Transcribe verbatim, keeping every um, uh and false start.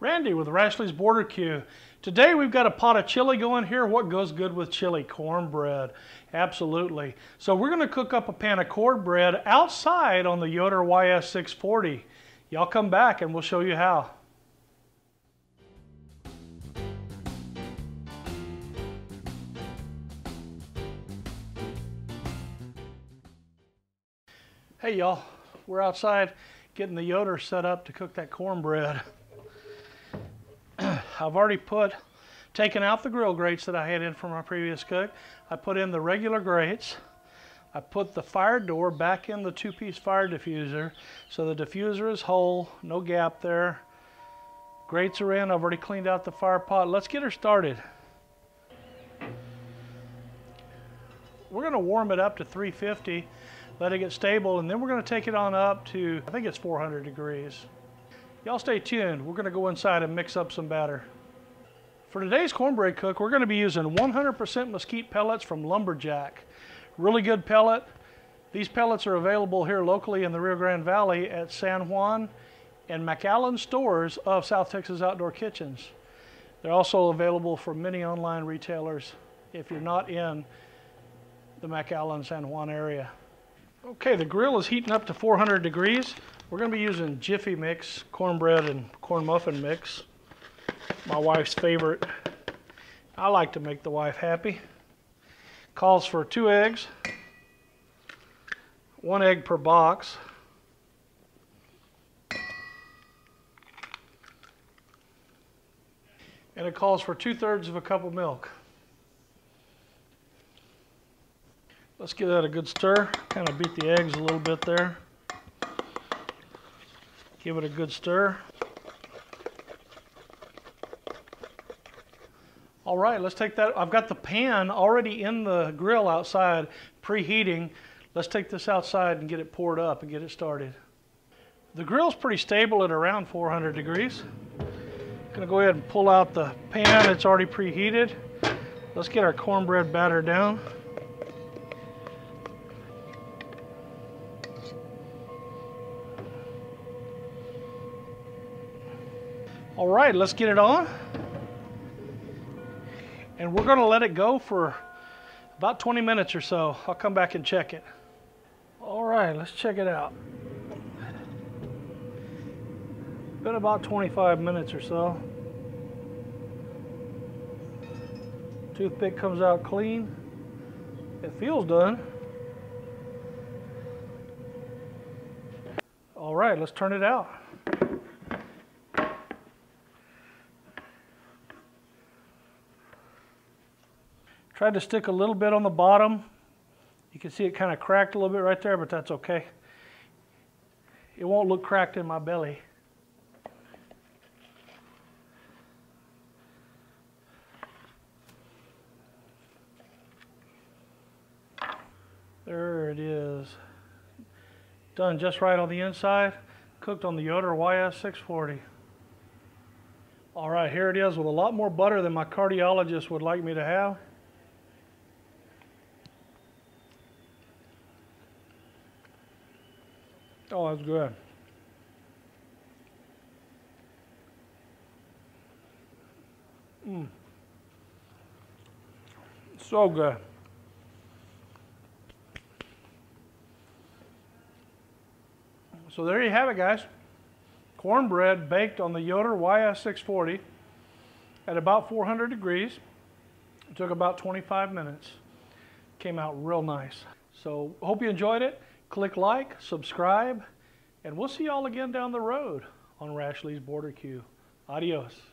Randy with Rashley's Border Q. Today we've got a pot of chili going here. What goes good with chili? Cornbread. Absolutely. So we're going to cook up a pan of cornbread outside on the Yoder Y S six forty. Y'all come back and we'll show you how. Hey y'all, we're outside getting the Yoder set up to cook that cornbread. I've already put, taken out the grill grates that I had in from my previous cook. I put in the regular grates. I put the fire door back in the two-piece fire diffuser. So the diffuser is whole, no gap there. Grates are in, I've already cleaned out the fire pot. Let's get her started. We're gonna warm it up to three fifty, let it get stable, and then we're gonna take it on up to, I think it's four hundred degrees. Y'all stay tuned. We're gonna go inside and mix up some batter. For today's cornbread cook, we're gonna be using one hundred percent mesquite pellets from Lumberjack. Really good pellet. These pellets are available here locally in the Rio Grande Valley at San Juan and McAllen stores of South Texas Outdoor Kitchens. They're also available from many online retailers if you're not in the McAllen, San Juan area. Okay, the grill is heating up to four hundred degrees. We're going to be using Jiffy Mix, cornbread and corn muffin mix. My wife's favorite. I like to make the wife happy. Calls for two eggs, one egg per box. And it calls for two-thirds of a cup of milk. Let's give that a good stir. Kind of beat the eggs a little bit there. Give it a good stir. All right, let's take that. I've got the pan already in the grill outside, preheating. Let's take this outside and get it poured up and get it started. The grill's pretty stable at around four hundred degrees. I'm gonna go ahead and pull out the pan. It's already preheated. Let's get our cornbread batter down. All right, let's get it on. And we're gonna let it go for about twenty minutes or so. I'll come back and check it. All right, let's check it out. Been about twenty-five minutes or so. Toothpick comes out clean. It feels done. All right, let's turn it out. Tried to stick a little bit on the bottom. You can see it kind of cracked a little bit right there, but that's okay. It won't look cracked in my belly. There it is. Done just right on the inside. Cooked on the Yoder Y S six forty. All right, here it is with a lot more butter than my cardiologist would like me to have. Oh, that's good. Mm. So good. So there you have it, guys. Cornbread baked on the Yoder Y S six forty at about four hundred degrees. It took about twenty-five minutes. Came out real nice. So hope you enjoyed it. Click like, subscribe, and we'll see y'all again down the road on Rashley's Border Q. Adios.